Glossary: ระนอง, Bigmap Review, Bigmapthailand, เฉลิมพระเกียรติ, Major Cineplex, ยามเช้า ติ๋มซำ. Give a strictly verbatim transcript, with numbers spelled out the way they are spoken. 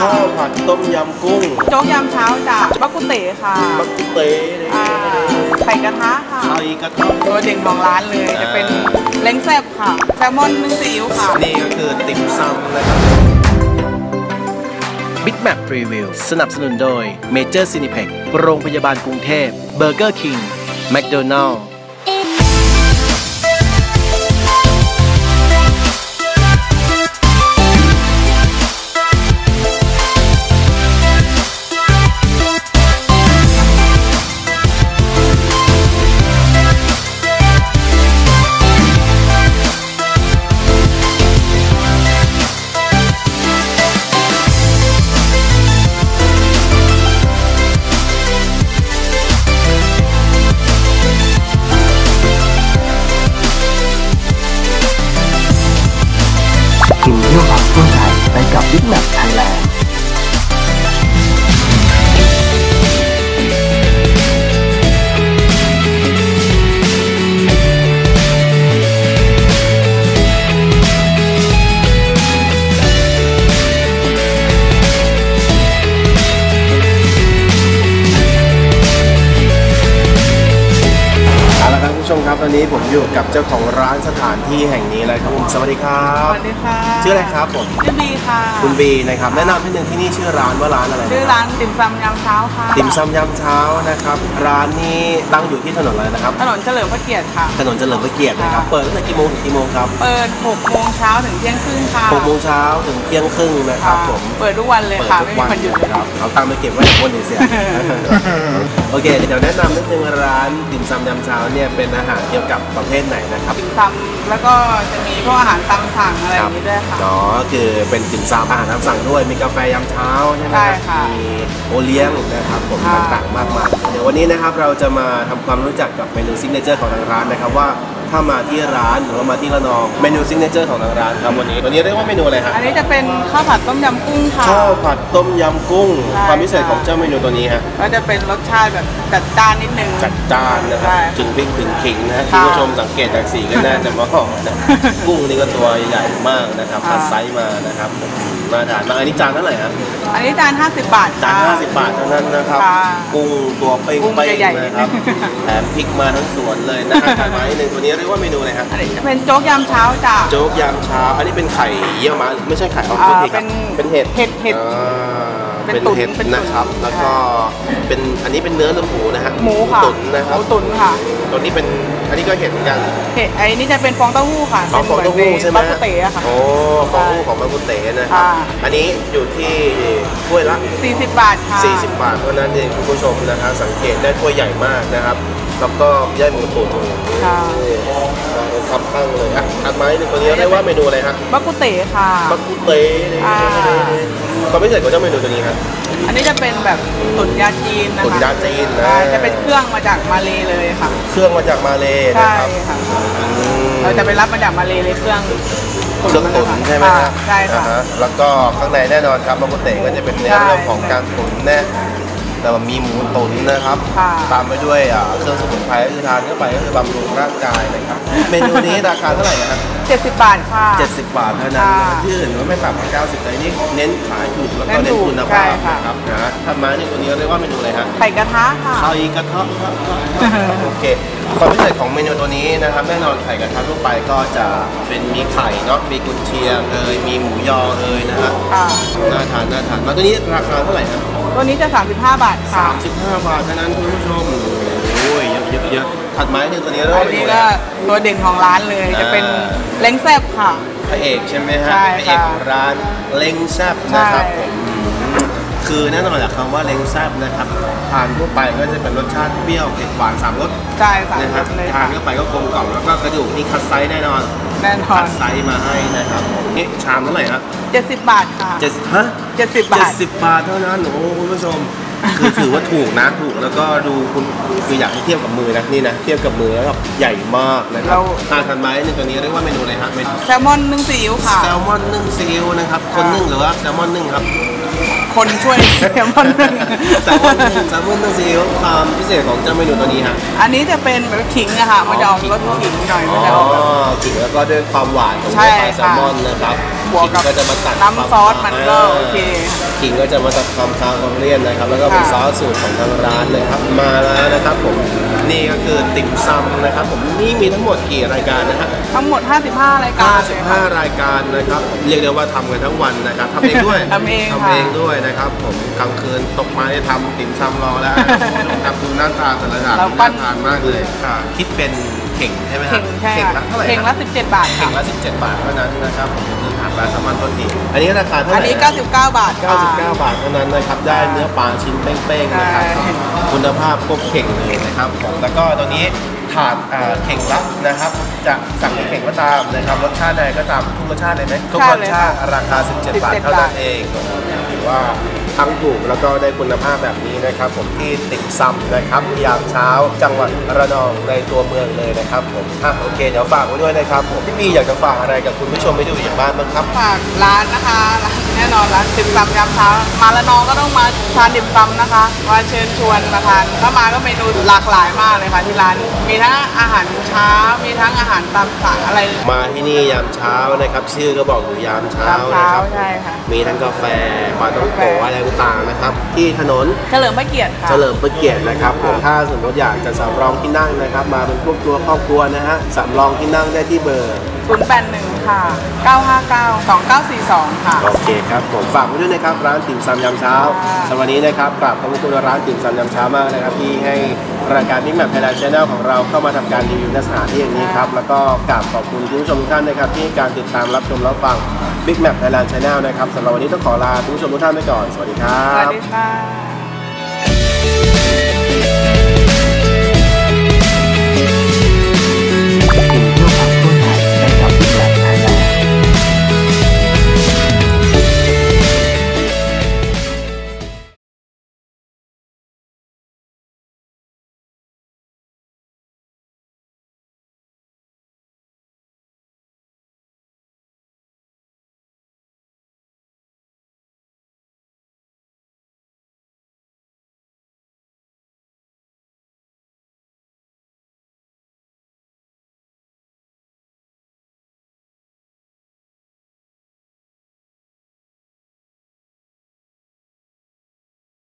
ค่ะข้าวผัดต้มยำกุ้งโจ๊กยำเช้าจากบักกุเตค่ะบักกุเตไข่กระทะค่ะไข่กระทะตัวเด่นของร้านเลยจะเป็นเล้งแซ่บค่ะแซลมอนนึ่งซีอิ๊วค่ะนี่ก็คือติ่มซำนะครับ Bigmap Review สนับสนุนโดย Major Cineplex โรงพยาบาลกรุงเทพ Burger King McDonald'sไปกับ Bigmapthailandครับตอนนี้ผมอยู่กับเจ้าของร้านสถานที่แห่งนี้เลยครับผมสวัสดีครับสวัสดีค่ะชื่ออะไรครับผมชื่อบีค่ะคุณบีนะครับแนะนำนิดนึงที่นี่ชื่อร้านว่าร้านอะไรชื่อร้านติ่มซำยามเช้าค่ะติ่มซำยามเช้านะครับร้านนี้ตั้งอยู่ที่ถนนอะไรนะครับถนนเฉลิมพระเกียรติค่ะถนนเฉลิมพระเกียรตินะครับเปิดตั้งแต่กี่โมงถึงกี่โมงครับเปิดหกโมงเช้าถึงเที่ยงครึ่งค่ะหกโมงเช้าถึงเที่ยงครึ่งนะครับผมเปิดทุกวันเลยค่ะไม่มีวันหยุดครับเอาตังค์ไปเก็บไว้คนหนึ่งเสียโอเคเดี๋ยวแนะนำนิดนึงร้านติ่มซำยามเช้าเนี่ยเป็นอาหารเกี่ยวกับประเภทไหนนะครับติ่มซำแล้วก็จะมีพวกอาหารตามสั่งอะไรอย่างนี้ด้วยค่ะอ๋อคือเป็นติ่มซำอาหารตามสั่งด้วยมีกาแฟยามเช้าใช่ไหมค่ะมีโอเลี้ยงนะครับผมต่างๆมากมายเดี๋ยววันนี้นะครับเราจะมาทำความรู้จักกับเมนูซิกเนเจอร์ของทางร้านนะครับว่าถ้ามาที่ร้านหรือว่ามาที่ระนองเมนูซิกเนเจอร์ของทางร้านครับวันนี้วันนี้เรียกว่าเมนูอะไรครับอันนี้จะเป็นข้าวผัดต้มยำกุ้งค่ะข้าวผัดต้มยำกุ้งความพิเศษของเจ้าเมนูตัวนี้ฮะก็จะเป็นรสชาติแบบจัดจ้านนิดนึงจัดจ้านนะครับถึงพริกถึงขิงนะคุณผู้ชมสังเกตจากสีก็น่าจะมองนะกุ้งนี่ก็ตัวใหญ่มากนะครับคัดไซส์มานะครับมาทานมาอันนี้จานเท่าไหร่ครับอันนี้จานห้าสิบบาทจานห้าสิบบาทเท่านั้นนะครับกุ้งตัวเป้งเป้งนะครับแถมพริกมาทั้งสวนเลยนะไม้หนึ่งตัวนี้เรียกว่าเมนูอะไรครับเป็นโจ๊กยามเช้าจ้ะโจ๊กยามเช้าอันนี้เป็นไข่เยี่ยวม้าไม่ใช่ไข่ออกเป็นเห็ดเป็นเห็ดเห็ดเห็ดเป็นเห็ดนะครับแล้วก็เป็นอันนี้เป็นเนื้อหรือหมูนะฮะหมูตุ๋นนะครับหมูตุ๋นค่ะตัวนี้เป็นอันนี้ก็เห็ดเหมือนกันเห็ดไอ้นี่จะเป็นฟองเต้าหู้ค่ะอ๋อฟองเต้าหู้ใช่ไหมบักกุเต๋ค่ะโอ้ฟองเต้าหู้ของบักกุเต๋นะครับอันนี้อยู่ที่ถ้วยละสี่สิบบาทค่ะสี่สิบบาทเท่านั้นเองคุณผู้ชมนะครับสังเกตได้ถ้วยใหญ่มากนะครับแล้วก็ย่ายหมูตุ๋นค่ะขับข้างเลยอ่ะทานไหมตัวนี้เรียกว่าเมนูอะไรครับบักกุเต๋ค่ะบักกุเต๋ความพิเศษของเจ้าเมนูตัวนี้ครับอันนี้จะเป็นแบบตุ๋นยาจีนนะคะตุ๋นยาจีนนะจะเป็นเครื่องมาจากมาเลเลยค่ะเครื่องมาจากมาเลใช่ค่ะเราจะไปรับมาจากมาเลเลยเครื่องเครื่องตุ๋นใช่ไหมครับใช่ค่ะแล้วก็ข้างในแน่นอนครับบักกุเต๋ก็จะเป็นเรื่องของการตุ๋นแน่แต่ว่ามีหมูตุ๋นนะครับตามไปด้วยเครื่องสมุนไพรที่ทานเข้าไปก็คือบำรุงร่างกายนะครับเมนูนี้ราคาเท่าไหร่นะครับเจ็ดสิบบาทค่ะเจ็ดสิบบาทเท่านั้นที่อื่นว่าไม่ต่ำกว่าเก้าสิบเลยนี่เน้นขายถูกแล้วก็เน้นคุณภาพนะครับนะทำมาในตัวนี้เรียกว่าเมนูอะไรฮะไข่กระทะค่ะไข่กระทะโอเคความพิเศษของเมนูตัวนี้นะครับแน่นอนไข่กระทะทั่วไปก็จะเป็นมีไข่เนาะมีกุนเชียงเอยมีหมูยอเอยนะฮะน่าทานน่าทานมาตัวนี้ราคาเท่าไหร่ครับตัวนี้จะสามสิบห้าบาทค่ะสามสิบห้าบาทเท่านั้นคุณผู้ชมโอ้ยเยอะเยอะถัดไม้หนึ่งตัวนี้เริ่มเลยก็ตัวเด่นของร้านเลยจะเป็นเล้งแซ่บค่ะพระเอกใช่ไหมฮะพระเอกของร้านเล้งแซ่บนะครับคือแน่นอนแหละคำว่าเล้งแซ่บนะครับทานทั่วไปก็จะเป็นรสชาติเปรี้ยวเผ็ดหวานสามรสใช่สามรสเลยทานเข้าไปก็กลมกล่อมแล้วก็กระดูกนี่คัดไซส์แน่นอนแน่นอนคัดไซส์มาให้นะครับนี่ชามเท่าไหร่ครับเจ็ดสิบบาทค่ะเจ็ดสิบฮะเจ็ดสิบบาทเจ็ดสิบบาทเท่านั้นโอ้คุณผู้ชมคือถือว่าถูกนะถูกแล้วก็ดูคุณคืออยากให้เทียบกับมือนะนี่นะเทียบกับมือแล้วแบบใหญ่มากนะครับทานทันไหมในตัวนี้เรียกว่าเมนูอะไรครับแซลมอนนึ่งซีอิ๊วค่ะแซลมอนนึ่งซีอิ๊วนะครับคนนึ่งหรือว่าแซลมอนนึ่งครับค คนช่วยแซลมอนนึ่งแซลมอนนึ่งแซลมอนนึ่งซีอิ๊วความพิเศษของเจ้าเมนูตัวนี้ฮะอันนี้จะเป็นแบบขิงอะค่ะมันจะออกรสขิงหน่อยมันจะออกแบบขิงแล้วก็ด้วยความหวานของตัวแซลมอนนะครับบวกกับน้ำซอสมันก็โอเคขิงก็จะมาตัดความคาวความเลี่ยนนะครับแล้วก็เป็นซอสสูตรของทางร้านเลยครับมาแล้วนะครับผมนี่ก็คือติ่มซำนะครับผมนี่มีทั้งหมดกี่รายการนะฮะทั้งหมดห้าสิบห้ารายการห้าสิบห้ารายการนะครับเรียกได้ว่าทำกันทั้งวันนะครับทำเองด้วยทำเองทำเองด้วยนะครับผมกลางคืนตกมาได้ทำติ่มซำรอแล้วครับดูหน้าตาแต่ละอย่างน่าทานมากเลยคิดเป็นเข่งใช่ไหมครับเข่งละเท่าไหร่เข่งละสิบเจ็ดบาทเข่งละสิบเจ็ดบาทเท่านั้นนะครับเนื้อหาแซลมอนต้นดีอันนี้ราคาเท่าไหร่อันนี้เก้าสิบเก้าบาทเก้าสิบเก้าบาทเท่านั้นนะครับได้เนื้อปลาชิ้นเป้งๆนะครับคุณภาพครบเข่งเลยนะครับผมแล้วก็ตัวนี้ถาดเข่งละนะครับจะสั่งเป็นเข่งก็ตามนะครับรสชาติใดก็ตามทุกรสชาติเลยไหมทุกรสชาติราคาสิบเจ็ดบาทเท่านั้นเองถือว่าทั้งถูกแล้วก็ได้คุณภาพแบบนี้นะครับผมที่ติ่มซำนะครับยามเช้าจังหวัดระนองในตัวเมืองเลยนะครับผมอ่ะโอเคเดี๋ยวฝากไว้ด้วยนะครับผมพี่มีอยากจะฝากอะไรกับคุณผู้ชมไม่ดูอย่างบ้านบ้างครับฝากร้านนะคะร้านแน่นอนร้านติ่มซำยามเช้ามาระนองก็ต้องมาทานติ่มซำนะคะมาเชิญชวนมาทานถ้ามาก็เมนูหลากหลายมากเลยค่ะที่ร้านมีทั้งอาหารเช้ามีทั้งอาหารตามสั่งอะไรมาที่นี่ยามเช้านะครับชื่อก็บอกอยู่ยามเช้านะครับใช่ค่ะมีทั้งกาแฟปลาต้องโกะอะไรต่างๆนะครับที่ถนนเฉลิมพระเกียรติค่ะเฉลิมพระเกียรตินะครับผมถ้าสมมติอยากจะสำรองที่นั่งนะครับมาเป็นพวกตัวครอบครัวนะฮะสำรองที่นั่งได้ที่เบอร์ศูนย์ แปด หนึ่งค่ะเก้า ห้า เก้า สอง เก้า สี่ สองค่ะโอเคครับผมฝากไว้ด้วยนะครับร้านติ่มซำยามเช้าสำหรับวันนี้นะครับกราบขอบคุณร้านติ่มซำยามเช้ามากนะครับที่ให้รายการ Bigmapthailand Channel ของเราเข้ามาทำการรีวิวสถานที่อย่างนี้ครับแล้วก็กราบขอบคุณผู้ชมทุกท่านนะครับที่การติดตามรับชมรับฟัง Bigmapthailand Channel นะครับสำหรับวันนี้ต้องขอลาผู้ชมทุกท่านไปก่อนสวัสดีครับสวัสดีค่ะ